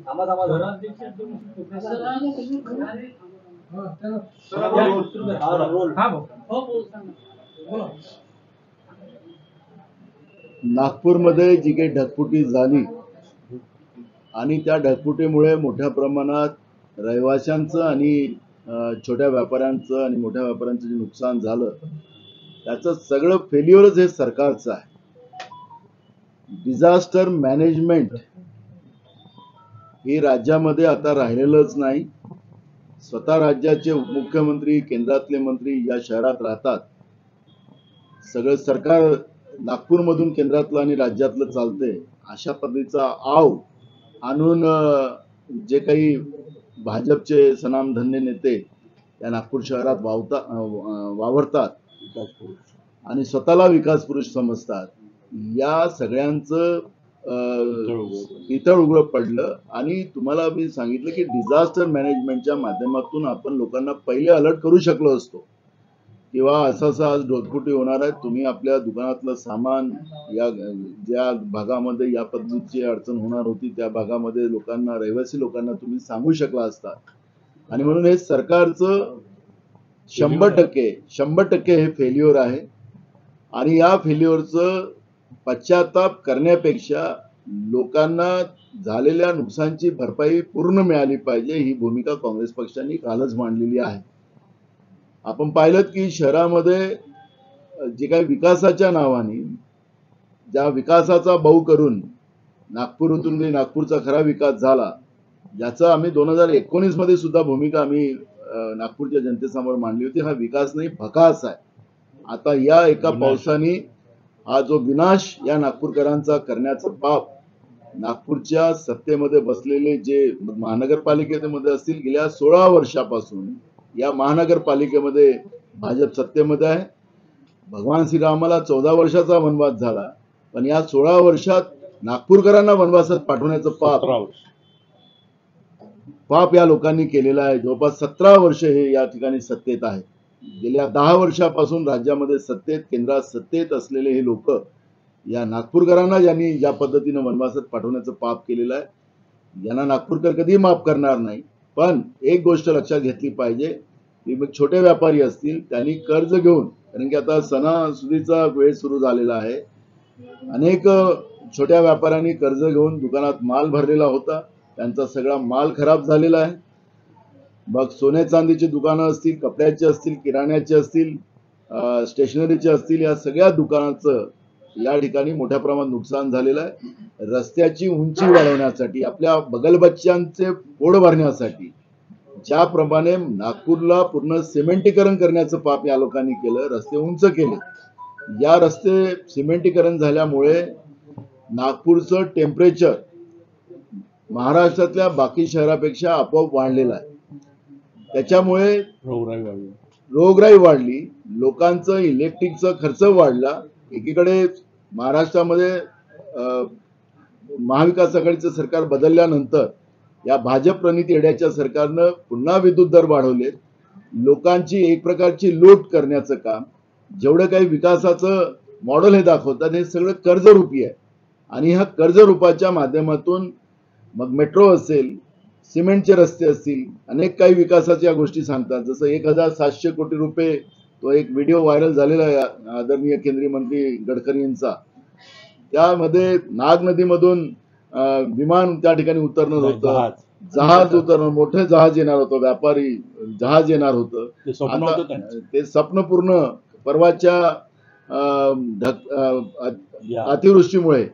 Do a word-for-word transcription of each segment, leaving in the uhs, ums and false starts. नागपूर मध्ये जी काही ढगफुटी झाली आणि त्या ढगफुटीमुळे मोठ्या प्रमाणात रहिवाशांचं आणि छोट्या व्यापाऱ्यांचं आणि मोठ्या व्यापाऱ्यांचं जे नुकसान झालं त्याचं सगळं फेल्युअरच हे सरकारचं आहे। डिझास्टर मॅनेजमेंट हे राज्यामध्ये आता राहिलेलंच नाही। स्वतः राज्याचे उपमुख्यमंत्री केंद्रातले मंत्री या शहरात राहतात, सगळं सरकार नागपूर मधून केंद्रातलं आणि राज्यातलं चालते। अशा पद्धतीचा आव आणून जे काही भाजपचे सनामधन्य नेते या नागपूर शहरात वावता वावरतात आणि स्वतःला विकास पुरुष समजतात, या सगळ्यांचं इतर उघड पडलं। आणि तुम्हाला मी सांगितलं की डिझास्टर मॅनेजमेंटच्या माध्यमातून आपण लोकांना पहिले अलर्ट करू शकलो असतो किंवा असं असं आज ढगफुटी होणार आहे, तुम्ही आपल्या दुकानातलं सामान या ज्या भागामध्ये या पद्धतीची अडचण होणार होती त्या भागामध्ये लोकांना रहिवासी लोकांना तुम्ही सांगू शकला असता। आणि म्हणून हे सरकारचं शंभर टक्के शंभर टक्के हे फेल्युअर आहे आणि या फेल्युअरचं पश्चाताप करण्यापेक्षा लोकांना झालेल्या नुकसानीची भरपाई पूर्ण मिळाली पाहिजे ही भूमिका काँग्रेस पक्षाने कालच मांडलेली आहे। आपण पाहिलं की शहरामध्ये जे काही विकासाच्या नावाने ज्या विकासाचा बाऊ करून नागपूरतून जे नागपूरचा खरा विकास झाला ज्याचा आम्ही दोन हजार एकोणीस मध्ये सुद्धा भूमिका आम्ही नागपूरच्या जनतेसमोर मांडली होती, हा विकास नाही भकास आहे। आता या एका पावसाने हा जो विनाश या नागपूरकरांचा करण्याचं पाप नागपूरच्या सत्तेमध्ये बसलेले जे महानगरपालिकेमध्ये असतील गेल्या सोळा वर्षापासून या महानगरपालिकेमध्ये भाजप सत्तेमध्ये आहे। भगवान श्रीरामाला चौदा वर्षाचा वनवास झाला पण या सोळा वर्षात नागपूरकरांना वनवासात पाठवण्याचं पाप पाप या लोकांनी केलेलं आहे। जवळपास सतरा वर्ष हे या ठिकाणी सत्तेत आहे। गेल्या दहा वर्षापासून राज्यामध्ये सत्तेत केंद्रात सत्तेत असलेले हे लोक या नागपूरकरांना ज्यांनी ज्या पद्धतीने वनवासात पाठवण्याचं पाप केलेलं आहे यांना नागपूरकर कधी माफ करणार नाही। पण एक गोष्ट लक्षात घेतली पाहिजे की मग छोटे व्यापारी असतील त्यांनी कर्ज घेऊन, कारण की आता सणासुदीचा वेळ सुरू झालेला आहे, अनेक छोट्या व्यापाऱ्यांनी कर्ज घेऊन दुकानात माल भरलेला होता, त्यांचा सगळा माल खराब झालेला आहे। मग सोने चांदीची दुकानं असतील, कपड्याची असतील, किराण्याची असतील, स्टेशनरीची असतील, या सगळ्या दुकानाचं या ठिकाणी मोठ्या प्रमाणात नुकसान झालेलं आहे। रस्त्याची उंची वाढवण्यासाठी आपल्या बगलबच्च्यांचे पोट भरण्यासाठी ज्याप्रमाणे नागपूरला पूर्ण सिमेंटीकरण करण्याचं पाप या लोकांनी केलं, रस्ते उंच केले, या रस्ते सिमेंटीकरण झाल्यामुळे नागपूरचं टेम्परेचर महाराष्ट्रातल्या बाकी शहरापेक्षा आपोआप वाढलेलं आहे। त्याच्यामुळे रोगराई वाढली रोगराई वाढली लोकांचं इलेक्ट्रिकचा खर्च वाढला। एकीकडे महाराष्ट्रामध्ये महाविकास आघाडीचं सरकार बदलल्यानंतर या भाजप प्रणित येड्याच्या सरकारनं पुन्हा विद्युत दर वाढवले, लोकांची एक प्रकारची लूट करण्याचं काम। जेवढं काही विकासाचं मॉडेल हे दाखवतात हे सगळं कर्जरूपी आहे आणि ह्या कर्जरूपाच्या माध्यमातून मग मेट्रो असेल, सिमेंटचे रस्ते असतील, अनेक काही विकासाच्या गोष्टी सांगतात, जसं एक हजार सातशे कोटी रुपये तो एक व्हिडिओ व्हायरल झालेला आहे आदरणीय केंद्रीय मंत्री गडकरी यांचा, त्यामध्ये नाग नदीमधून विमान त्या ठिकाणी उतरणार होतं, जहाज उतरणार, मोठे जहाज येणार होतं, व्यापारी जहाज येणार होतं, ते स्वप्न पूर्ण परवाच्या अतिवृष्टीमुळे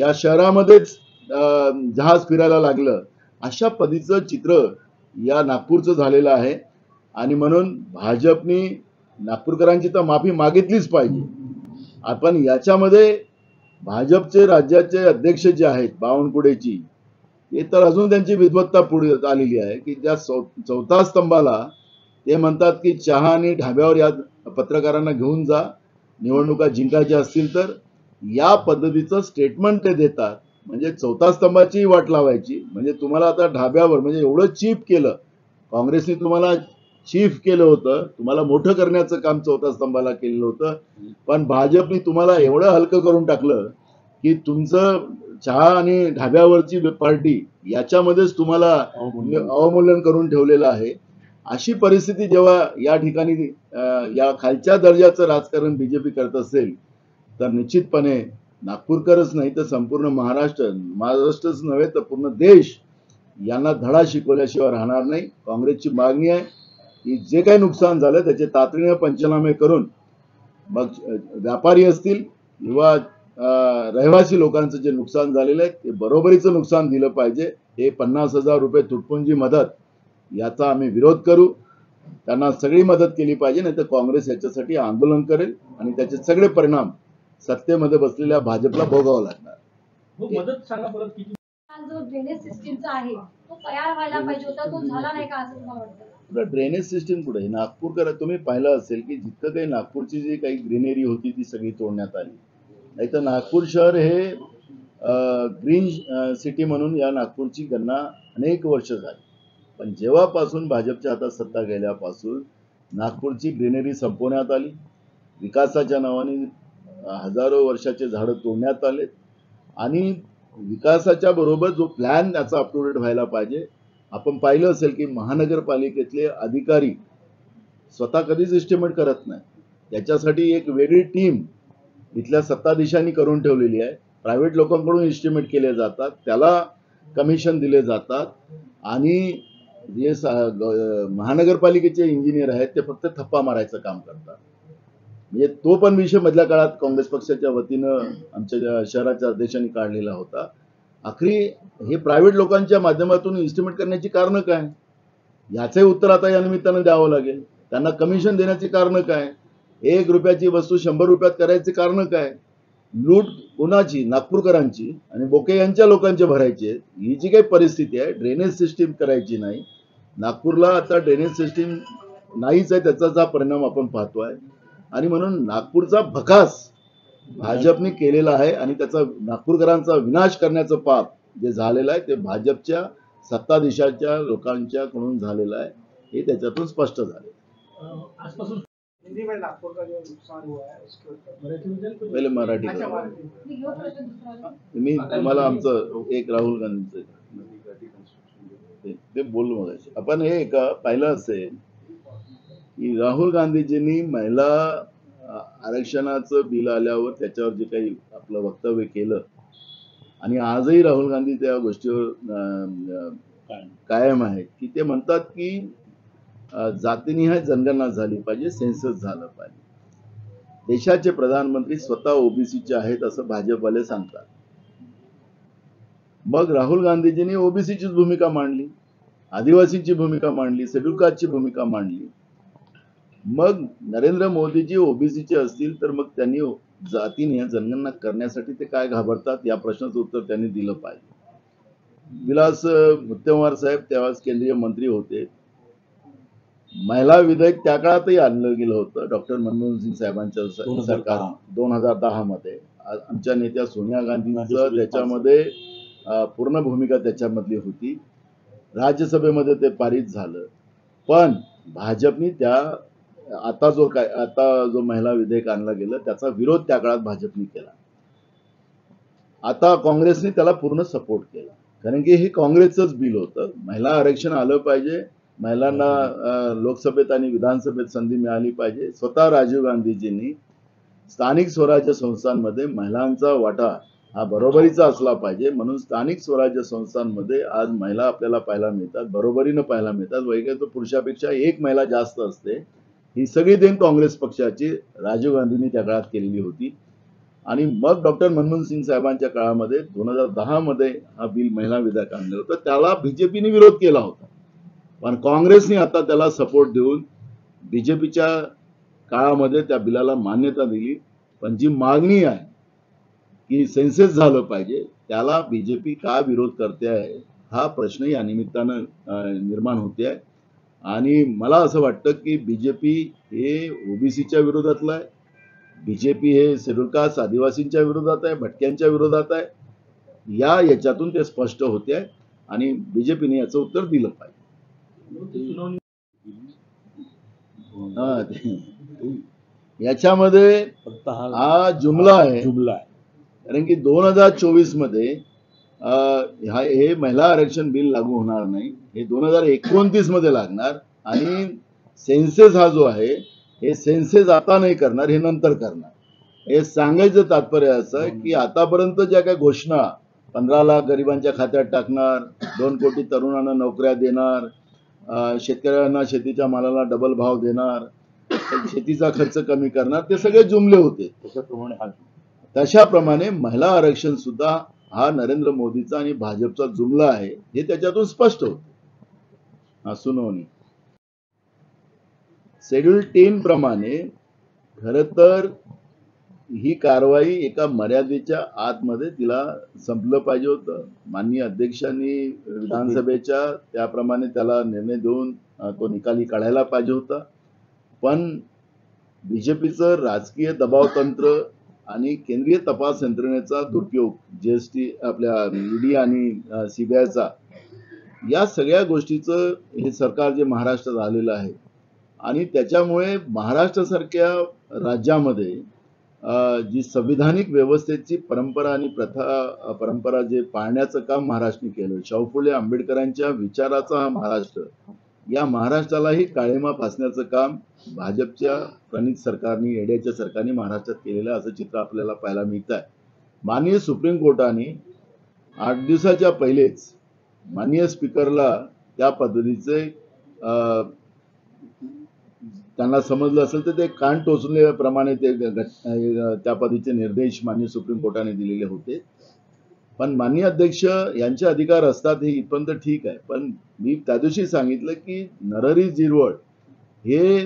या शहरामध्येच जहाज फिरायला लागलं। अशा पद्धतीचं चित्र या नागपूरचं झालेलं आहे आणि म्हणून भाजपनी नागपूरकरांची तर माफी मागितलीच पाहिजे। आपण याच्यामध्ये भाजपचे राज्याचे अध्यक्ष जे आहेत बावनकुळेची हे तर अजून त्यांची विद्वत्ता पुढे आलेली आहे की ज्या चौथा स्तंभाला ते म्हणतात की चहा आणि ढाब्यावर या पत्रकारांना घेऊन जा निवडणुका जिंकायच्या असतील तर, या पद्धतीचं स्टेटमेंट ते देतात म्हणजे चौथा स्तंभाची वाट लावायची, म्हणजे तुम्हाला आता ढाब्यावर म्हणजे एवढं चीप केलं काँग्रेसने, तुम्हाला चीफ केलं होतं, तुम्हाला मोठं करण्याचं काम चौथा स्तंभाला केलेलं होतं, पण भाजपने तुम्हाला एवढं हलकं करून टाकलं की तुमचं चहा आणि ढाब्यावरची पार्टी याच्यामध्येच तुम्हाला अवमूल्यन करून ठेवलेलं आहे। अशी परिस्थिती जेव्हा या ठिकाणी या खालच्या दर्जाचं राजकारण बीजेपी करत असेल तर निश्चितपणे नागपूरकरच नाही तर संपूर्ण महाराष्ट्र महाराष्ट्रच नव्हे तर पूर्ण देश यांना धडा शिकवल्याशिवाय राहणार नाही। काँग्रेसची मागणी आहे की जे काही नुकसान झालं त्याचे तातडीने पंचनामे करून मग व्यापारी असतील किंवा रहिवासी लोकांचं जे नुकसान झालेलं आहे ते बरोबरीचं नुकसान दिलं पाहिजे। हे पन्नास हजार रुपये तुटपुंजी मदत याचा आम्ही विरोध करू। त्यांना सगळी मदत केली पाहिजे, नाहीतर काँग्रेस याच्यासाठी आंदोलन करेल आणि त्याचे सगळे परिणाम सत्तेमध्ये बसलेल्या भाजपला भोगावं लागणार। मदत सांगा परत किती जो ड्रेनेज सिस्टीमचा आहे तो तयार व्हायला पाहिजे होता, तो झाला नाही का असं मला वाटतं। ड्रेनेज सिस्टीम कुठे नागपूरकर तुम्ही पाहिलं असेल की जितकं काही नागपूरची जी काही ग्रीनरी होती ती सगळी तोडण्यात आली, नाही तर नागपूर शहर हे ग्रीन सिटी म्हणून या नागपूरची गणना अनेक वर्ष झाली। पण जेव्हापासून भाजपच्या हातात सत्ता गेल्यापासून नागपूरची ग्रीनरी संपवण्यात आली, विकासाच्या नावाने हजारो वर्षाचे झाडं तोडण्यात आले आणि विकासाच्या बरोबर जो प्लॅन त्याचा अपडेट व्हायला पाहिजे। आपण पाहिलं असेल की महानगरपालिकेतले अधिकारी स्वतः कधीच एस्टिमेट करत नाही, त्याच्यासाठी एक वेगळी टीम इथल्या सत्ताधीशांनी करून ठेवलेली आहे। प्रायव्हेट लोकांकडून एस्टिमेट केले जातात, त्याला कमिशन दिले जातात आणि जे महानगरपालिकेचे इंजिनियर आहेत ते फक्त थप्पा मारायचं काम करतात। म्हणजे तो पण विषय मधल्या काळात काँग्रेस पक्षाच्या वतीनं आमच्या शहराच्या अध्यक्षांनी काढलेला होता। आखरी हे प्रायव्हेट लोकांच्या माध्यमातून एस्टिमेट करण्याची कारणं काय याचे उत्तर आता या निमित्तानं द्यावं लागेल। त्यांना कमिशन देण्याची कारणं काय, एक रुपयाची वस्तू शंभर रुपयात करायची कारणं काय, लूट कोणाची नागपूरकरांची आणि बोके यांच्या लोकांचे भरायचे। ही जी काही परिस्थिती आहे ड्रेनेज सिस्टीम करायची नाही नागपूरला, आता ड्रेनेज सिस्टीम नाहीच आहे त्याचा परिणाम आपण पाहतोय आणि म्हणून नागपूरचा भकास भाजपने केलेला आहे आणि त्याचा नागपूरकरांचा विनाश करण्याचं पाप जे झालेलं आहे ते भाजपच्या सत्ताधीशाच्या लोकांच्या कडून झालेलं आहे हे त्याच्यातून स्पष्ट झालं। आजपासून नागपूर का जो नुकसान हुआ है उसके पहले मराठी मी तुम्हाला आमचं एक राहुल गांधीचं बोल मग आपण हे का पाहिलं असेल की राहुल गांधीजींनी महिला आरक्षणाचं बिल आल्यावर त्याच्यावर जे काही आपलं वक्तव्य केलं आणि आजही राहुल गांधी त्या गोष्टीवर कायम आहेत की ते म्हणतात की जातीनिहाय जनगणना झाली पाहिजे, सेन्सस झालं पाहिजे। देशाचे प्रधानमंत्री स्वतः ओबीसीचे आहेत असं भाजपवाले सांगतात, मग राहुल गांधीजींनी ओबीसीचीच भूमिका मांडली, आदिवासीची भूमिका मांडली, शेड्यूल कास्टची भूमिका मांडली। मग नरेंद्र मोदीजी ओबीसीचे असतील तर मग त्यांनी जातीनिहाय जनगणना करण्यासाठी ते काय घाबरतात या प्रश्नाचं उत्तर त्यांनी दिलं पाहिजे। विलास मुत्तेमवार साहेब त्यावेळेस केंद्रीय मंत्री होते, महिला विधेयक त्या काळातही आणलं गेलं होतं डॉक्टर मनमोहन सिंग साहेबांच्या सरकार दोन हजार दहा मध्ये आमच्या नेत्या सोनिया गांधींचं त्याच्यामध्ये पूर्ण भूमिका त्याच्यामधली होती, राज्यसभेमध्ये ते पारित झालं। पण भाजपनी त्या आता जो काय आता जो महिला विधेयक आणलं गेलं त्याचा विरोध त्या काळात भाजपनी केला, आता काँग्रेसने त्याला पूर्ण सपोर्ट केला, कारण की हे काँग्रेसचंच बिल होतं। महिला आरक्षण आलं पाहिजे, महिलांना लोकसभेत आणि विधानसभेत संधी मिळाली पाहिजे। स्वतः राजीव गांधीजींनी स्थानिक स्वराज्य संस्थांमध्ये महिलांचा वाटा हा बरोबरीचा असला पाहिजे, म्हणून स्थानिक स्वराज्य संस्थांमध्ये आज महिला आपल्याला पाहायला मिळतात, बरोबरीनं पाहायला मिळतात। वैयक्तिक पुरुषापेक्षा एक महिला जास्त असते। ही सगळी देण काँग्रेस पक्षाची राजीव गांधींनी त्या काळात केलेली होती आणि मग डॉक्टर मनमोहन सिंग साहेबांच्या काळामध्ये दोन हजार दहा मध्ये हा बिल महिला विधेयक आणलं होतं, त्याला बीजेपीने विरोध केला होता। पण काँग्रेसने आता त्याला सपोर्ट देऊन बीजेपीच्या काळामध्ये त्या बिलाला मान्यता दिली, पण जी मागणी आहे की सेन्सेस झालं पाहिजे त्याला बीजेपी का विरोध करते आहे हा प्रश्न या निमित्तानं निर्माण होते आहे। आणि मला असं वाटतं की बीजेपी हे ओबीसीच्या विरोधातलं आहे, बीजेपी हे शेड्यूल कास्ट आदिवासींच्या विरोधात आहे, भटक्यांच्या विरोधात आहे, या याच्यातून ते स्पष्ट होते आहे आणि बीजेपीने याचं उत्तर दिलं पाहिजे। याच्यामध्ये हा जुमला आहे, कारण की दोन हजार चोवीस मध्ये हे महिला आरक्षण बिल लागू होणार नाही, हे दोन हजार एकोणतीस मध्ये लागणार आणि सेन्सेस हा जो आहे हे सेन्सेस आता नाही करणार, हे नंतर करणार। हे सांगायचं तात्पर्य असं की आतापर्यंत ज्या काही घोषणा पंधरा लाख गरिबांच्या खात्यात टाकणार, दोन कोटी तरुणांना नोकऱ्या देणार, शेतकऱ्यांना शेतीच्या मालाला डबल भाव देणार, शेतीचा खर्च कमी करणार, ते सगळे जुमले होते। तशाप्रमाणे महिला आरक्षण सुद्धा हा नरेंद्र मोदीचा आणि भाजपचा जुमला आहे हे त्याच्यातून स्पष्ट होतं। सुनावणी शेड्यूल टेन प्रमाणे खरं तर ही कारवाई एका मर्यादेच्या आतमध्ये तिला संपलं पाहिजे होतं। माननीय अध्यक्षांनी विधानसभेच्या त्याप्रमाणे त्याला निर्णय देऊन तो निकाली काढायला पाहिजे होता, पण बीजेपीचं राजकीय दबाव तंत्र आणि केंद्रीय तपास यंत्रणेचा दुरुपयोग, जीएसटी आपल्या ईडी आणि सीबीआयचा, या सगळ्या गोष्टीचं हे सरकार जे महाराष्ट्रात आलेलं आहे आणि त्याच्यामुळे महाराष्ट्रासारख्या राज्यामध्ये जी संविधानिक व्यवस्थेची परंपरा आणि प्रथा परंपरा जे पाळण्याचं काम महाराष्ट्राने केलं, शाहू फुले आंबेडकरांच्या विचाराचा हा महाराष्ट्र, या महाराष्ट्रालाही काळेमा फासण्याचं काम भाजपच्या प्रणित सरकारने, एडीएच्या सरकारने महाराष्ट्रात केलेलं असं चित्र आपल्याला पाहायला मिळत आहे। माननीय सुप्रीम कोर्टाने आठ दिवसाच्या पहिलेच माननीय स्पीकरला त्या पद्धतीचे त्यांना समजलं असेल तर ते कान टोचल्याप्रमाणे ते त्या पद्धतीचे निर्देश माननीय सुप्रीम कोर्टाने दिलेले होते। पण माननीय अध्यक्ष यांचे अधिकार असतात हे इथपर्यंत ठीक आहे, पण मी त्या दिवशी सांगितलं की नरहरी झिरवळ हे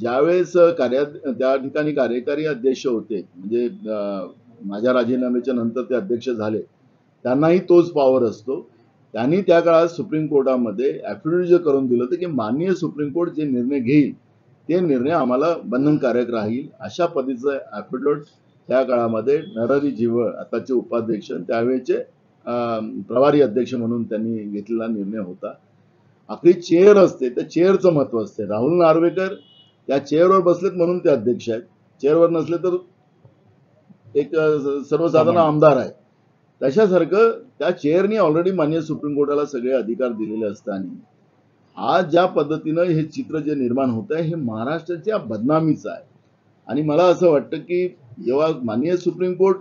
ज्यावेळेस कार्य त्या ठिकाणी कार्यकारी अध्यक्ष होते, म्हणजे माझ्या राजीनाम्याच्या नंतर ते अध्यक्ष झाले, त्यांनाही तोच पावर असतो। त्यांनी त्या काळात सुप्रीम कोर्टामध्ये ॲफिडेव्हिट जे करून दिलं होतं की माननीय सुप्रीम कोर्ट जे निर्णय घेईल ते निर्णय आम्हाला बंधनकारक राहील, अशा पद्धतीचं ॲफिडेव्हिट त्या काळामध्ये नरहरी झिरवळ आताचे उपाध्यक्ष त्यावेळेचे प्रभारी अध्यक्ष म्हणून त्यांनी घेतलेला निर्णय होता। आपली चेअर असते त्या चेअरचं महत्व असते। राहुल नार्वेकर त्या चेअरवर बसलेत म्हणून ते अध्यक्ष आहेत, चेअरवर नसले तर एक सर्वसाधारण आमदार आहे। तशासारखं त्या चेअरनी ऑलरेडी माननीय सुप्रीम कोर्टाला सगळे अधिकार दिलेले असताना आज ज्या पद्धतीनं हे चित्र जे निर्माण होत आहे हे महाराष्ट्राच्या बदनामीचं आहे। आणि मला असं वाटतं की जेव्हा माननीय सुप्रीम कोर्ट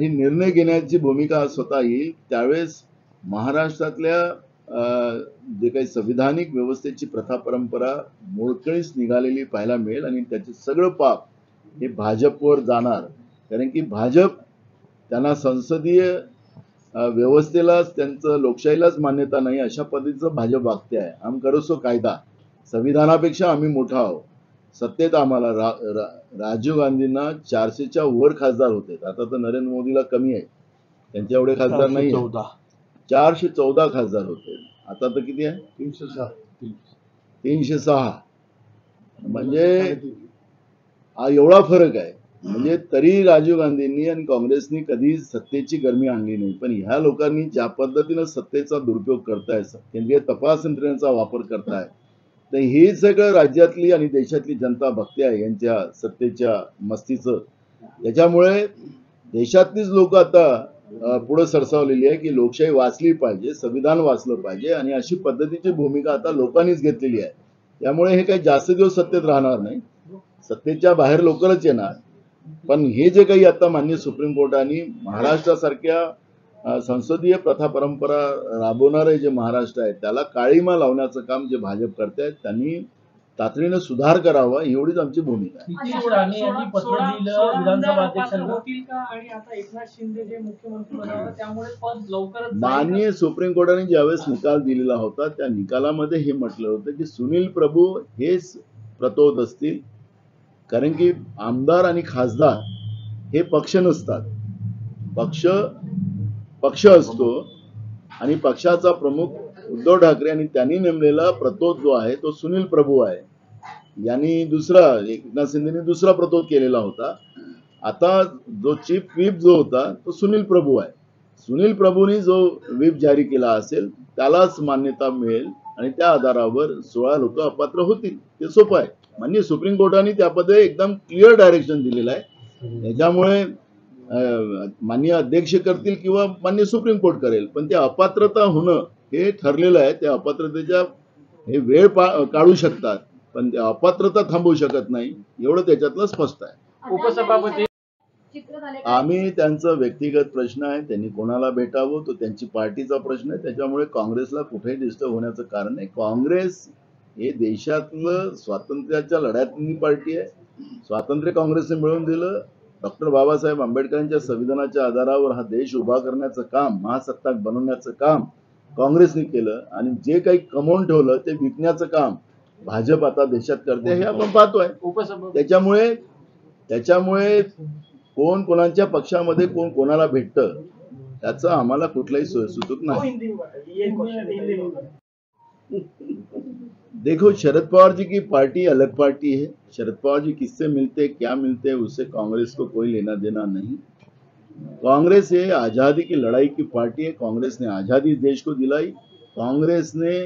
ही निर्णय घेण्याची भूमिका स्वतः येईल त्यावेळेस महाराष्ट्रातल्या जे काही संविधानिक व्यवस्थेची प्रथा परंपरा मोडकळीस निघालेली पाहायला मिळेल आणि त्याचे सगळं पाप हे भाजपवर जाणार, कारण की भाजप त्यांना संसदीय व्यवस्थेलाच त्यांचं लोकशाहीलाच मान्यता नाही अशा पद्धतीचं भाजप वागते आहे। आम करोसो कायदा, संविधानापेक्षा आम्ही मोठा आहोत। सत्तेत आम्हाला रा, रा, राजीव गांधींना चारशेच्या वर खासदार होते, आता तर नरेंद्र मोदीला कमी आहे, त्यांच्या एवढे खासदार नाही, चारशे चौदा खासदार होते, आता तर किती आहे तीनशे सहा तीनशे सहा, म्हणजे हा एवढा फरक आहे। म्हणजे तरी राजीव गांधींनी आणि काँग्रेसनी कधी सत्तेची गरमी आणली नाही, पण ह्या लोकांनी ज्या पद्धतीनं सत्तेचा दुरुपयोग करताय, केंद्रीय तपास यंत्रणेचा वापर करताय, तर हे सगळं राज्यातली आणि देशातली जनता बघते आहे यांच्या सत्तेच्या मस्तीचं। त्याच्यामुळे देशातलीच लोक आता पुढे सरसावलेली आहे की लोकशाही वाचली पाहिजे, संविधान वाचलं पाहिजे आणि अशी पद्धतीची भूमिका आता लोकांनीच घेतलेली आहे। त्यामुळे हे काही जास्त दिवस सत्तेत राहणार नाही, सत्तेच्या बाहेर लोकच येणार। पण हे जे काही आता माननीय सुप्रीम कोर्टाने महाराष्ट्रासारख्या संसदीय प्रथा परंपरा राबवणारे जे महाराष्ट्र आहे त्याला काळीमा लावण्याचं काम जे भाजप करते त्यांनी तातडीने सुधार करावा एवढीच आमची भूमिका आहे। माननीय सुप्रीम कोर्टाने ज्यावेळेस निकाल दिलेला होता त्या निकालामध्ये हे म्हटलं होतं की सुनील प्रभू हेच प्रतोद असतील, कारण की आमदार आणि खासदार हे पक्ष नसतात, पक्ष पक्ष असतो आणि पक्षाचा प्रमुख उद्धव ठाकरे आणि त्यांनी नेमलेला प्रतोद जो आहे तो सुनील प्रभू आहे। यांनी दुसरा एकनाथ शिंदेने दुसरा प्रतोद केलेला होता, आता जो चीफ व्हीप जो होता तो सुनील प्रभू आहे। सुनील प्रभूंनी जो व्हीप जारी केला असेल त्यालाच मान्यता मिळेल आणि त्या आधारावर सोळा लोक अपात्र होतील, ते सोपं आहे। माननीय सुप्रीम कोर्टाने त्यामध्ये एकदम क्लिअर डायरेक्शन दिलेलं आहे, त्याच्यामुळे मान्य अध्यक्ष करतील किंवा मान्य सुप्रीम कोर्ट करेल, पण ते अपात्रता होणं हे ठरलेलं आहे। त्या अपात्रतेचा हे वेळ काढू शकतात पण ते अपात्रता थांबवू शकत नाही, एवढं त्याच्यातलं स्पष्ट आहे। उपसभापती आम्ही त्यांचा व्यक्तिगत प्रश्न आहे, त्यांनी कोणाला भेटावं तो त्यांची पार्टीचा प्रश्न आहे, त्याच्यामुळे काँग्रेसला कुठेही डिस्टर्ब होण्याचं कारण नाही। काँग्रेस हे देशातलं स्वातंत्र्याच्या लढ्यातली पार्टी आहे। स्वातंत्र्य काँग्रेसने मिळवून दिलं, डॉक्टर बाबासाहेब आंबेडकरांच्या संविधानाच्या आधारावर हा देश उभा करण्याचं काम, महासत्ताक बनवण्याचं काम काँग्रेसने केलं आणि जे काही कमवून ठेवलं ते विकण्याचं काम भाजप आता देशात करते, हे आपण पाहतोय। त्याच्यामुळे त्याच्यामुळे कोण कोणाच्या पक्षामध्ये कोण कोणाला भेटतं त्याचा आम्हाला कुठलाही सुचत नाही। देखो, शरद पवार जी की पार्टी अलग पार्टी है। शरद पवार जी किससे मिलते क्या मिलते हैं उससे कांग्रेस को कोई लेना देना नहीं। कांग्रेस ये आज़ादी की लड़ाई की पार्टी है। कांग्रेस ने आज़ादी देश को दिलाई, कांग्रेस ने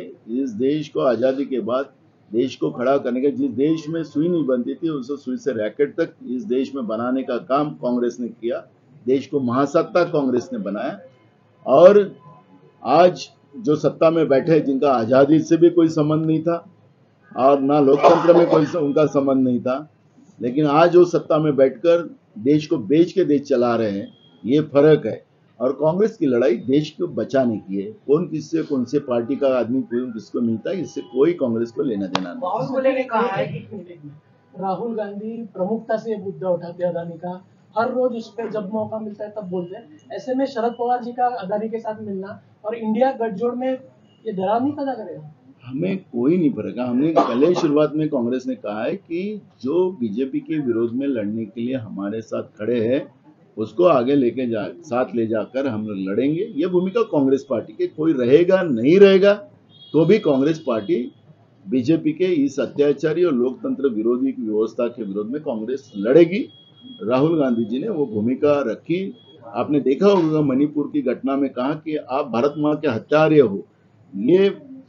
इस देश को आज़ादी के बाद देश को खड़ा करने का, जिस देश में सुई नहीं बनती थी उसे सुई से रैकेट तक इस देश में बनाने का काम कांग्रेस ने किया। देश को महासत्ताक कांग्रेस ने बनाया और आज जो सत्ता में बैठे जिनका आज़ादी से भी कोई संबंध नहीं था और ना लोकतंत्र में कोई उनका संबंध नहीं था, लेकिन आज वो सत्ता में बैठकर देश को बेच के देश चला रहे हैं, ये फर्क है। और कांग्रेस की लड़ाई देश को बचाने की है। कौन किससे कौन से पार्टी का आदमी कौन किसको मिलता है इससे कोई कांग्रेस को लेना देना नहीं। राहुल गांधी प्रमुखता से मुद्दा उठाते हैं अदानी का, हर रोज उस पर जब मौका मिलता है तब बोलते हैं। ऐसे में शरद पवार जी का अदानी के साथ मिलना और इंडिया गठजोड़ में ये दरार नहीं पैदा करेगा, हमें कोई नहीं फर्क। हमने पहले शुरुआत में कांग्रेस ने कहा है कि जो बीजेपी के विरोध में लड़ने के लिए हमारे साथ खड़े हैं उसको आगे लेके जा साथ ले जाकर हम लड़ेंगे। ये भूमिका कांग्रेस पार्टी के, कोई रहेगा नहीं रहेगा तो भी कांग्रेस पार्टी बीजेपी के इस अत्याचारी और लोकतंत्र विरोधी व्यवस्था के विरोध में कांग्रेस लड़ेगी। राहुल गांधी जी ने वो भूमिका रखी। आपने देखा होगा मणिपुर की घटना में कहा कि आप भारत माँ के हत्यारे हो। ये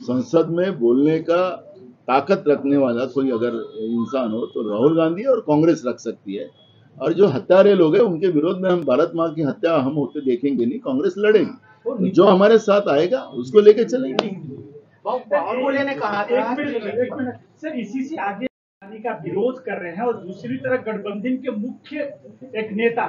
संसद में बोलने का ताकत रखने वाला कोई अगर इंसान हो तो राहुल गांधी और कांग्रेस रख सकती है। और जो हत्यारे लोग हैं उनके विरोध में हम भारत माँ की हत्या हम होते देखेंगे नहीं, कांग्रेस लड़ेगी। जो हमारे साथ आएगा उसको लेके चलेंगे। ने कहा सर इसी से आगे का विरोध कर रहे हैं और दूसरी तरफ गठबंधन के मुख्य एक नेता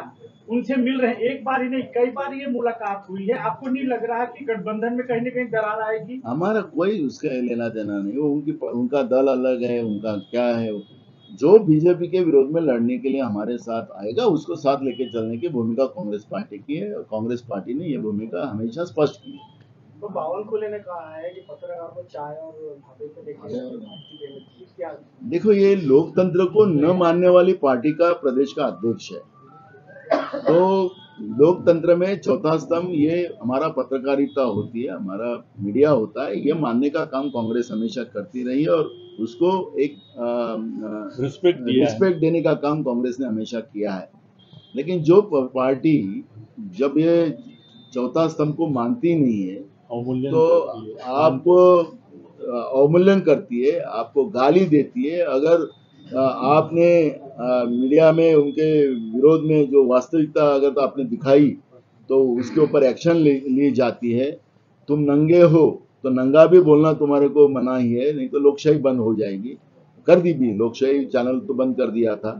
उनसे मिल रहे हैं। एक बार ही नहीं कई बार ये मुलाकात हुई है, आपको नहीं लग रहा कि गठबंधन में कहीं ना कहीं दरार आएगी? हमारा कोई उसका लेना देना नहीं, वो उनकी उनका दल अलग है, उनका क्या है। जो बीजेपी के विरोध में लड़ने के लिए हमारे साथ आएगा उसको साथ लेके चलने की भूमिका कांग्रेस पार्टी की है और कांग्रेस पार्टी ने यह भूमिका हमेशा स्पष्ट की है। तो बावनकुले ने कहा है कि पत्रकारों को चाय और ढाबे पे देखिए। देखो, ये लोकतंत्र को न मानने वाली पार्टी का प्रदेश का अध्यक्ष है, तो लोकतंत्र में चौथा स्तंभ ये हमारा पत्रकारिता होती है, हमारा मीडिया होता है। ये मानने का काम कांग्रेस हमेशा करती रही है और उसको एक रिस्पेक्ट रिस्पेक्ट देने का काम कांग्रेस ने हमेशा किया है। लेकिन जो पार्टी जब ये चौथा स्तंभ को मानती नहीं है तो आपको अवमूल्यन करती है, आपको गाली देती है। अगर आपने मीडिया में उनके विरोध में जो वास्तविकता अगर तो आपने दिखाई तो उसके ऊपर एक्शन ली जाती है। तुम नंगे हो तो नंगा भी बोलना तुम्हारे को मना ही है, नहीं तो लोकशाही बंद हो जाएगी। कर दी भी, लोकशाही चैनल तो बंद कर दिया था।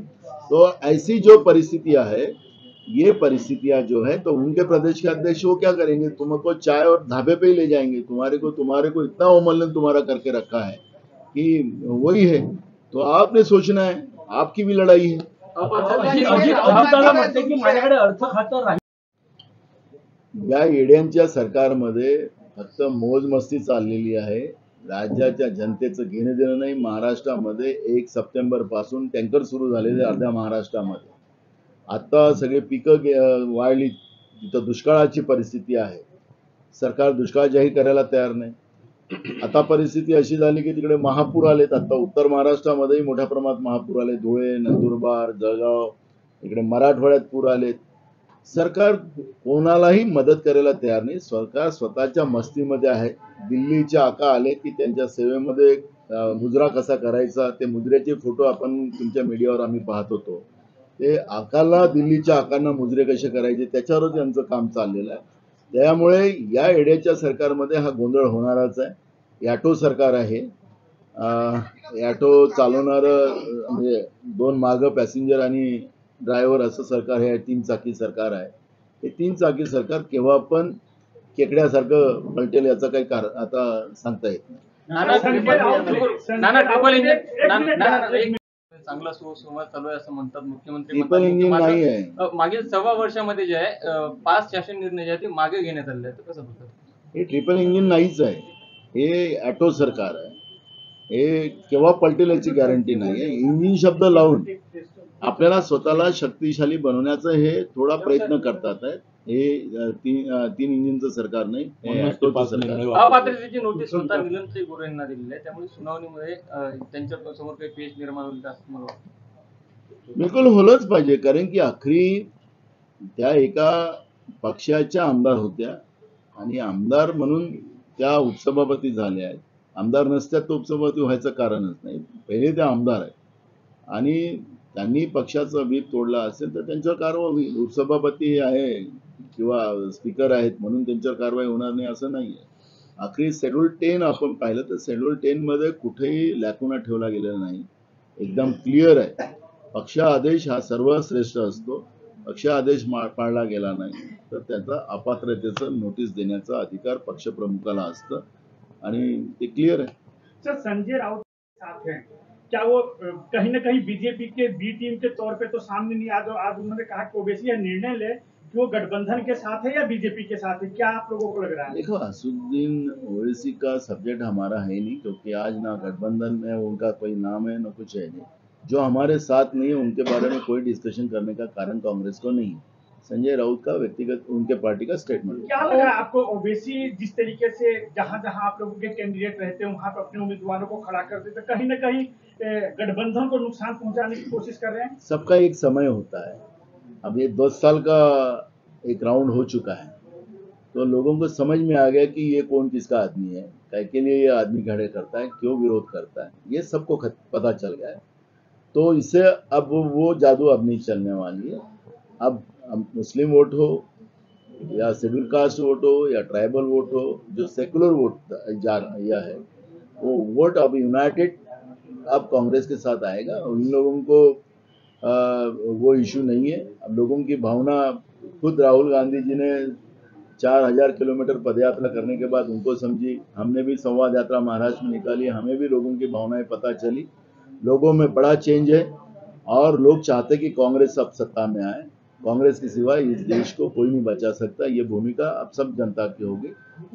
तो ऐसी जो परिस्थितियां है ये परिस्थितियां जो है तो उनके प्रदेश के अध्यक्ष वो क्या करेंगे, तुमको चाय और ढाबे पे ही ले जाएंगे। तुम्हारे को तुम्हारे को इतना अवमूल्यन तुम्हारा करके रखा है कि वही है। तो आपने सोचना है, आपकी भी लड़ाई है। या येड्यांच्या सरकारमध्ये फक्त मोजमस्ती चाललेली आहे, राज्याच्या जनतेचं घेणं देणं नाही। महाराष्ट्रामध्ये एक सप्टेंबर पासून टँकर सुरू झालेले अर्ध्या महाराष्ट्रामध्ये, आता सगळे पिकं वाळली, तिथं दुष्काळाची परिस्थिती आहे। सरकार दुष्काळ जाहीर करायला तयार नाही। आता परिस्थिती अशी झाली की तिकडे महापूर आलेत, आता उत्तर महाराष्ट्रामध्येही मोठ्या प्रमाणात महापूर आले, धुळे, नंदुरबार, जळगाव, इकडे मराठवाड्यात पूर आलेत। सरकार कोणालाही मदत करायला तयार नाही, सरकार स्वतःच्या मस्तीमध्ये आहे। दिल्लीच्या आका आले की त्यांच्या सेवेमध्ये मुजरा कसा करायचा ते मुजऱ्याचे फोटो आपण तुमच्या मीडियावर आम्ही पाहत होतो। ते आकाला दिल्लीच्या आकांना मुजरे कसे करायचे त्याच्यावरच त्यांचं काम चाललेलं आहे। त्यामुळे या एड्याच्या सरकारमध्ये हा गोंधळ होणारच आहे। याटो सरकार आहे, याटो चालवणारं म्हणजे दोन मार्ग पॅसेंजर आणि ड्रायव्हर असं सरकार आहे। तीन चाकी सरकार आहे। हे तीन चाकी सरकार केव्हा पण केकड्यासारखं पलटेल याचं काही कारण आता सांगता येत नाही। चांगला सुसंवाद चालू आहे मुख्यमंत्री नाही आहे। मागील सव्वा वर्षामध्ये जे आहे पाच शासन निर्णय जे आहेत मागे घेण्यात आले आहेत, कसं बोलतात? हे ट्रिपल इंजिन नाहीच आहे, हे ऑटो सरकार आहे। हे केव्हा पलटेल याची गॅरंटी नाही आहे। इंजिन शब्द लावून आपल्याला स्वतःला शक्तिशाली बनवण्याचा हे थोडा प्रयत्न करतात आहे। हे तीन तीन इंजिनचं सरकार नाही, अपात्रतेची नोटीस स्वतः निलंबे गोरे यांना दिलेली आहे, त्यामुळे सुनावणीमध्ये त्यांच्या समोर काही पेच निर्माण होईल असं मला वाटतं। बिलकुल होलंच पाहिजे, कारण की अखेरी त्या एका पक्षाच्या आमदार होत्या आणि आमदार म्हणून त्या उपसभापती झाल्या आहेत। आमदार नसत्या तो उपसभापती व्हायचं कारणच नाही। पहिले त्या आमदार आहेत आणि त्यांनी पक्षाचा व्हीप तोडला असेल तर त्यांच्यावर कारवाई होईल। उपसभापती आहे किंवा स्पीकर आहेत म्हणून त्यांच्यावर कारवाई होणार नाही असं नाही आहे। अखेर शेड्यूल टेन आपण पाहिलं तर शेड्यूल टेन मध्ये कुठेही लॅकुना ठेवला गेलेला नाही, एकदम क्लिअर आहे। पक्ष आदेश हा सर्वश्रेष्ठ असतो, पक्ष आदेश पाळला गेला नाही तर त्याचा अपात्रतेचं नोटीस देण्याचा अधिकार पक्षप्रमुखाला असतं आणि ते क्लिअर आहे। संजय राऊत साथ हैं क्या वो कहीं ना कहीं बीजेपी के बी टीम के तौर पे तो सामने नहीं आ? आज उन्होंने कहा कि ओबीसी यह निर्णय ले कि वो गठबंधन के साथ है या बीजेपी के साथ है, क्या आप लोगों को लग रहा है? देखो असुद्दीन ओवैसी का सब्जेक्ट हमारा है नहीं, क्योंकि आज ना गठबंधन में उनका कोई नाम है ना कुछ है नहीं। जो हमारे साथ नहीं है उनके बारे में कोई डिस्कशन करने का कारण कांग्रेस को नहीं है। संजय राउत का व्यक्तिगत उनके पार्टी का स्टेटमेंट क्या लगा आपको? ओबीसी जिस तरीके से जहां जहां आप लोगों के कैंडिडेट रहते हैं वहां पर अपने उम्मीदवारों को खड़ा करते तो कहीं ना कहीं गठबंधन को नुकसान पहुंचाने की कोशिश कर रहे हैं। सबका एक समय होता है, अब ये दो साल का एक राउंड हो चुका है तो लोगों को समझ में आ गया कि ये कौन किसका आदमी है, काय के लिए ये आदमी खड़े करता है, क्यों विरोध करता है, ये सबको पता चल गया है। तो इससे अब वो जादू अब नहीं चलने वाली है। अब मुस्लिम वोट हो या शेड्यूल कास्ट वोट हो या ट्राइबल वोट हो, जो सेक्युलर वोट जा रहा है वो वोट अब यूनाइटेड अब कांग्रेस के साथ आएगा। उन लोगों को आ, वो इशू नहीं है। अब लोगों की भावना, खुद राहुल गांधी जी ने चार हजार किलोमीटर पदयात्रा करने के बाद उनको समझी। हमने भी संवाद यात्रा महाराष्ट्र में निकाली, हमें भी लोगों की भावनाएं पता चली। लोगों में बड़ा चेंज है और लोग चाहते कि कांग्रेस अब सत्ता में आए। कांग्रेस के सिवाय इस देश को कोई नहीं बचा सकता। ये भूमिका अब सब जनता की होगी।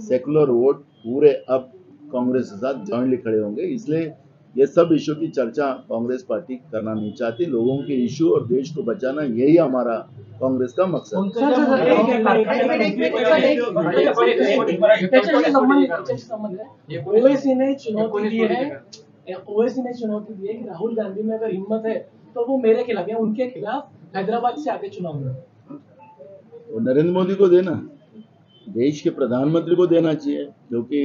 सेक्युलर वोट पूरे अब कांग्रेस के साथ जॉइंटली खड़े होंगे, इसलिए ये सब इशू की चर्चा कांग्रेस पार्टी करना नहीं चाहती। लोगों के इशू और देश को बचाना यही हमारा कांग्रेस का मकसद है। ओवैसी ने चुनौती दी है, ओवैसी ने चुनौती दी है कि राहुल गांधी में अगर हिम्मत है तो वो मेरे खिलाफ या उनके खिलाफ हैदराबाद से आगे चुनाव लड़े। नरेंद्र मोदी को देना, देश के प्रधानमंत्री को देना चाहिए, क्योंकि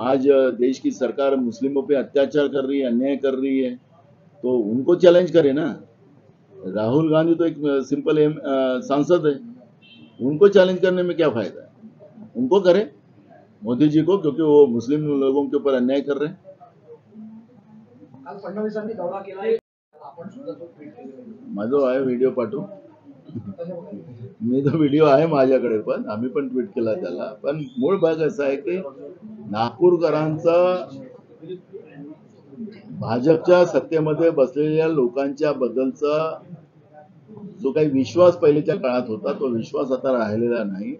आज देश की सरकार मुस्लिमों पे अत्याचार कर रही है, अन्याय कर रही है, तो उनको चैलेंज करे ना। राहुल गांधी तो एक सिंपल सांसद है, उनको चैलेंज करने में क्या फायदा है? उनको करे, मोदी जी को, क्योंकि वो मुस्लिम लोगों के ऊपर अन्याय कर रहे हैं। फडणवीसांनी दौरा केला, माझा आहे व्हिडिओ पाठवू, मी तो व्हिडिओ आहे माझ्याकडे, पण आम्ही पण ट्विट केला त्याला। पण मूळ भाग असा आहे की नागपूरकरांचा, भाजपच्या सत्तेमध्ये बसलेल्या लोकांच्या बद्दलचा जो काही विश्वास पहिलेच्या काळात होता तो विश्वास आता राहिलेला नाही।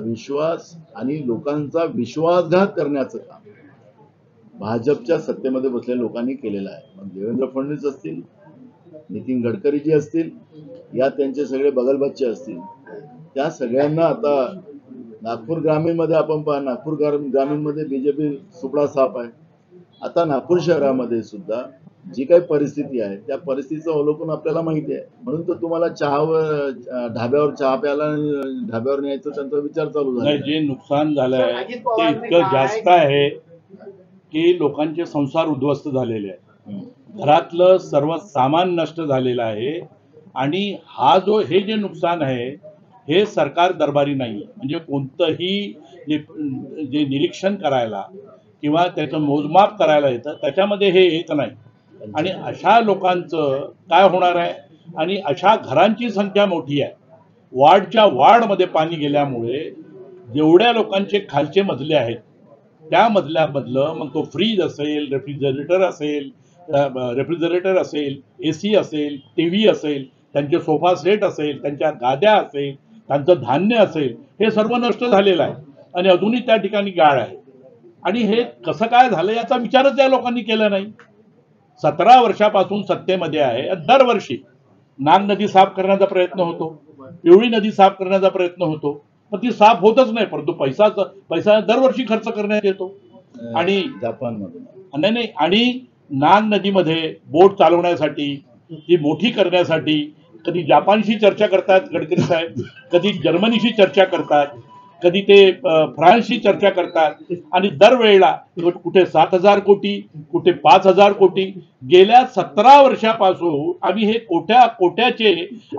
अविश्वास आणि लोकांचा विश्वासघात करण्याचं काम भाजपच्या सत्तेमध्ये बसलेल्या लोकांनी केलेला आहे। मग देवेंद्र फडणवीस असतील, नितीन गडकरी जी असतील, या त्यांचे सगळे बगल बच्चे असतील, त्या सगळ्यांना आता नागपूर ग्रामीण मध्ये आपण पहा, नागपूर ग्रामीण मध्ये बीजेपी सुपडा साप आहे। आता नागपूर शहरामध्ये सुद्धा जी काही परिस्थिती आहे त्या परिस्थितीचं अवलोकन आपल्याला माहिती आहे, म्हणून तर तुम्हाला चहावर ढाब्यावर चहा प्यायला ढाब्यावर न्यायचं त्यांचा विचार चालू झाला। जे नुकसान झालं आहे ते इतकं जास्त आहे की लोकांचे संसार उद्ध्वस्त झालेले आहेत, घरातलं सर्व सामान नष्ट झालेलं आहे। आणि हा जो हे जे नुकसान है हे सरकार दरबारी नहीं म्हणजे कोणतंही जे निरीक्षण करायला किंवा त्याचं मोजमाप करायला येतं त्याच्यामध्ये हे एक नाही आणि अशा लोकांचं काय होणार आहे आणि अशा घरांची संख्या मोठी आहे वार्डच्या वार्डमध्ये पाणी गेल्यामुळे जेवढ्या लोकांचे खालचे मजले आहेत त्या मजल्यामधलं मग तो फ्रीज असेल रेफ्रिजरेटर असेल रेफ्रिजरेटर असेल एसी असेल टीव्ही असेल त्यांचे सोफा सेट असेल त्यांच्या गाद्या असेल त्यांचं धान्य असेल हे सर्व नष्ट झालेलं आहे आणि अजूनही त्या ठिकाणी गाळ आहे आणि हे कसं काय झालं याचा विचारच या लोकांनी केला नाही। सतरा वर्षापासून सत्तेमध्ये आहे दरवर्षी नाग नदी साफ करण्याचा प्रयत्न होतो पिवळी नदी साफ करण्याचा प्रयत्न होतो पण ती साफ होतच नाही परंतु पैसा पैसा दरवर्षी खर्च करण्यात येतो आणि जपानमध्ये नाही नाही आणि नाग नदीमध्ये बोट चालवण्यासाठी ती मोठी करण्यासाठी कधी जापानशी चर्चा करतात गडकरी साहेब कधी जर्मनीशी चर्चा करतात कधी ते फ्रान्सशी चर्चा करतात आणि दरवेळेला कुठे सात हजार कोटी कुठे पाच हजार कोटी गेल्या सतरा वर्षापासून आम्ही हे कोट्या कोट्याचे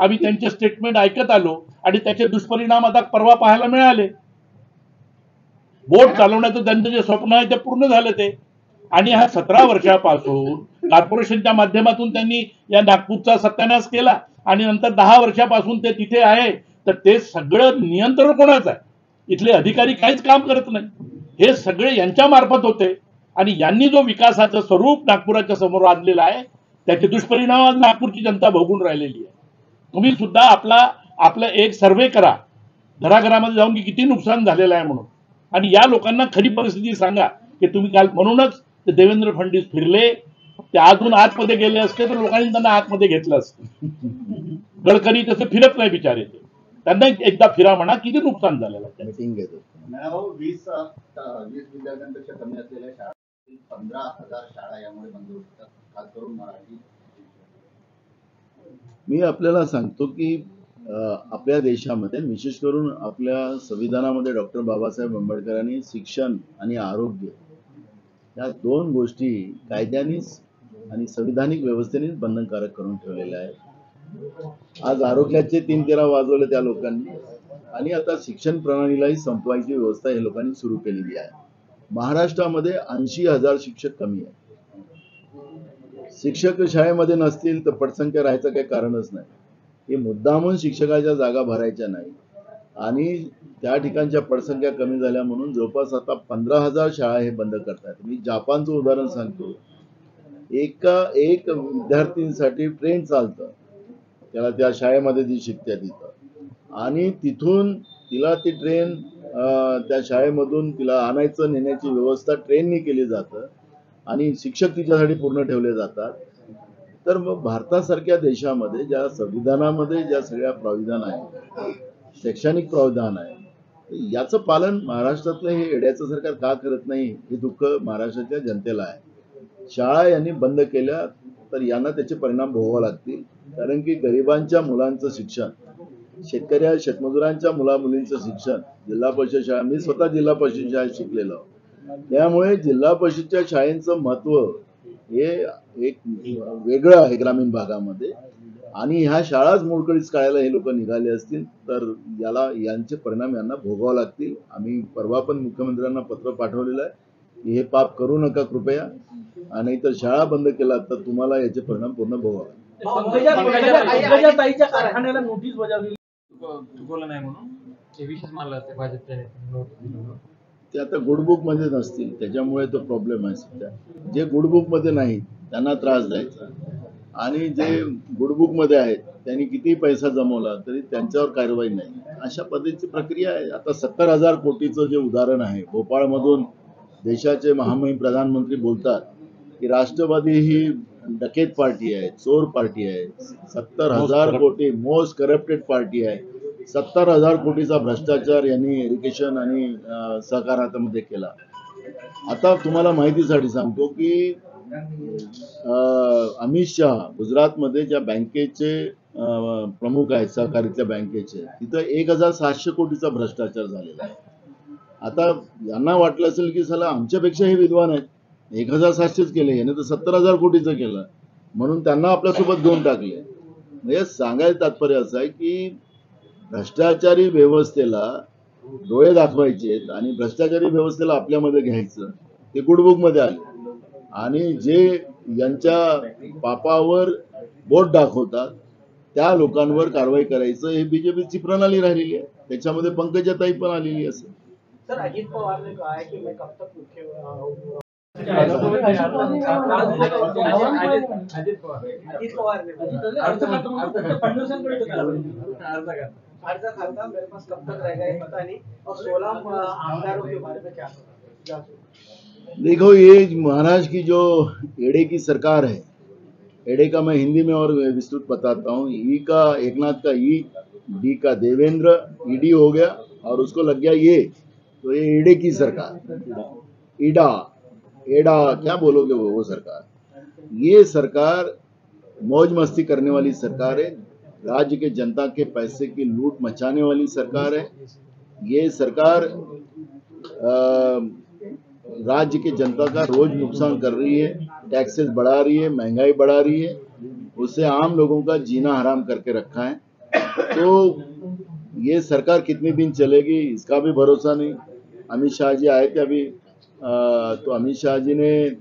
आम्ही त्यांचे स्टेटमेंट ऐकत आलो आणि त्याचे दुष्परिणाम आता परवा पाहायला मिळाले। बोट चालवण्याचं त्यांचं जे स्वप्न आहे ते पूर्ण झालं ते आणि हा सतरा वर्षापासून कॉर्पोरेशनच्या माध्यमातून त्यांनी या नागपूरचा सत्यानाश केला आणि नंतर दहा वर्षापासून ते तिथे आहे तर ते सगळं नियंत्रण कोणाचं आहे इथले अधिकारी काहीच काम करत नाही हे सगळे यांच्या मार्फत होते आणि यांनी जो विकासाचं स्वरूप नागपुराच्या समोर आणलेलं आहे त्याचे दुष्परिणाम आज नागपूरची जनता भोगून राहिलेली आहे। तुम्ही सुद्धा आपला आपला एक सर्वे करा घराघरामध्ये जाऊन की किती नुकसान झालेलं आहे म्हणून आणि या लोकांना खरी परिस्थिती सांगा की तुम्ही काल म्हणूनच ते देवेंद्र फडणवीस फिरले ते अजून आतमध्ये गेले असते तर लोकांनी त्यांना आतमध्ये घेतलं असतं। गडकरी तसे फिरत नाही बिचारे त्यांना एकदा फिरा म्हणा किती नुकसान झालेलं आहे मीटिंग घेतो वीस विद्यार्थ्यांपेक्षा कमी असलेल्या शाळा पंधरा हजार शाळा यामुळे बंद होतात खास करून मराठी। मी आपल्याला सांगतो की आपल्या देशामध्ये विशेष करून आपल्या संविधानामध्ये डॉक्टर बाबासाहेब आंबेडकरांनी शिक्षण आणि आरोग्य या दोन गोष्टी कायद्यानेच आणि संविधानिक व्यवस्थेनेच बंधनकारक करून ठेवलेल्या आहेत। आज आरोग्याचे तीन तेरा वाजवले त्या लोकांनी आणि आता शिक्षण प्रणालीलाही संपवायची व्यवस्था हे लोकांनी सुरू केलेली आहे। महाराष्ट्रामध्ये ऐंशी हजार शिक्षक कमी आहेत। शिक्षक शाळेमध्ये नसतील तर पटसंख्या राहायचं काही कारणच नाही हे मुद्दामून शिक्षकाच्या जागा भरायच्या नाही आणि त्या ठिकाणच्या पटसंख्या कमी झाल्या म्हणून जवळपास आता पंधरा हजार शाळा हे बंद करतात। मी जापानचं उदाहरण सांगतो एका एक विद्यार्थ्यांसाठी ट्रेन चालतं त्याला त्या शाळेमध्ये ती शिकते तिथं आणि तिथून तिला ती ट्रेन त्या शाळेमधून तिला आणायचं नेण्याची व्यवस्था ट्रेननी केली जातं आणि शिक्षक तिच्यासाठी पूर्ण ठेवले जातात। तर मग भारतासारख्या देशामध्ये ज्या संविधानामध्ये ज्या सगळ्या प्राविधान आहेत शैक्षणिक प्रावधान आहे याचं पालन महाराष्ट्रातलं हे येड्याचं सरकार का करत नाही हे दुःख महाराष्ट्राच्या जनतेला आहे। शाळा यांनी बंद केल्या तर यांना त्याचे परिणाम भोगावे लागतील कारण की गरिबांच्या मुलांचं शिक्षण शेतकऱ्या शेतमजुरांच्या मुला मुलींचं शिक्षण जिल्हा परिषद शाळा मी स्वतः जिल्हा परिषद शाळेत शिकलेलो त्यामुळे जिल्हा परिषदच्या शाळेचं महत्त्व हे एक वेगळं आहे ग्रामीण भागामध्ये आणि ह्या शाळाच मोडकळीस काढायला हे लोक निघाले असतील तर याला यांचे परिणाम यांना भोगावे लागतील। आम्ही परवा पण मुख्यमंत्र्यांना पत्र पाठवलेलं आहे की हे पाप करू नका कृपया आणि तर शाळा बंद केला तर तुम्हाला याचे परिणाम पूर्ण भोगावे लागतील। कारखान्याला नोटीस बजावली चुकवलं नाही म्हणून ते आता गुडबुक मध्ये नसतील त्याच्यामुळे तो प्रॉब्लेम आहे। सध्या जे गुडबुक मध्ये नाही त्यांना त्रास द्यायचा आणि जे गुडबुक मध्ये आहेत त्यांनी किती पैसा जमवला तरी त्यांच्यावर कारवाई नाही अशा पद्धतीची प्रक्रिया आहे। आता सत्तर हजार कोटीचं जे उदाहरण आहे भोपाळमधून देशाचे महामहिम प्रधानमंत्री बोलतात की राष्ट्रवादी ही डकेत पार्टी आहे चोर पार्टी आहे सत्तर हजार कोटी मोस्ट करप्टेड पार्टी आहे सत्तर हजार कोटीचा भ्रष्टाचार यांनी एज्युकेशन आणि सहकारामध्ये केला। आता तुम्हाला माहितीसाठी सांगतो की अमित शाह गुजरातमध्ये ज्या बँकेचे प्रमुख आहेत सहकारीच्या बँकेचे तिथं एक हजार सातशे कोटीचा भ्रष्टाचार झालेला आहे। आता यांना वाटलं असेल की साला आमच्यापेक्षा हे विद्वान आहेत एक हजार सातशेच केले याने तर सत्तर हजार कोटीचं केलं म्हणून त्यांना आपल्यासोबत घेऊन टाकले म्हणजे सांगायचं तात्पर्य असं आहे की भ्रष्टाचारी व्यवस्थेला डोळे दाखवायचेत आणि भ्रष्टाचारी व्यवस्थेला आपल्यामध्ये घ्यायचं ते गुडबुक मध्ये आले आणि जे यांच्या पापावर बोट दाखवतात त्या लोकांवर कारवाई करायचं हे बीजेपीची प्रणाली राहिलेली आहे। त्याच्यामध्ये पंकजाताई पण आलेली असेल। सर अजित पवार ने कहा है कि मैं कब तक मुख्य देखो ये महाराष्ट्र की जो एडे की सरकार है, एडे का मैं हिंदी में और विस्तृत बताता हूँ। ई का एकनाथ का ई, डी का देवेंद्र, ईडी हो गया और उसको लग गया ये, तो ये एडे की सरकार, ईडा एडा क्या बोलोगे वो वो सरकार। ये सरकार मौज मस्ती करने वाली सरकार है, राज्य के जनता के पैसे की लूट मचाने वाली सरकार है। ये सरकार राज्य के जनता का रोज नुकसान कर रही है, टैक्सेस बढ़ा रही है, महंगाई बढ़ा रही है, उससे आम लोगों का जीना हराम करके रखा है। तो ये सरकार कितने दिन चलेगी इसका भी भरोसा नहीं। अमित शाह जी आए थे अभी, आ, तो अमित शाह जी ने आ,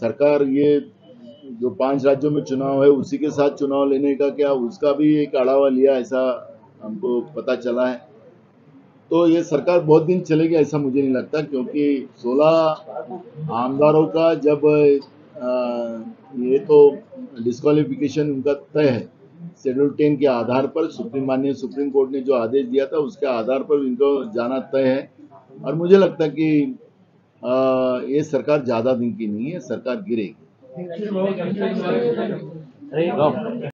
सरकार ये जो पांच राज्यों में चुनाव है उसी के साथ चुनाव लेने का क्या उसका भी एक आड़ावा लिया, ऐसा हमको पता चला है। तो ये सरकार बहुत दिन चलेगी ऐसा मुझे नहीं लगता, क्योंकि सोलह आमदारों का जब आ, ये तो डिस्क्वालिफिकेशन उनका तय है शेड्यूल टेन के आधार पर, सुप्रीम माननीय सुप्रीम कोर्ट ने जो आदेश दिया था उसके आधार पर इनको जाना तय है। और मुझे लगता है कि आ, ये सरकार ज्यादा दिन की नहीं है, सरकार गिरेगी।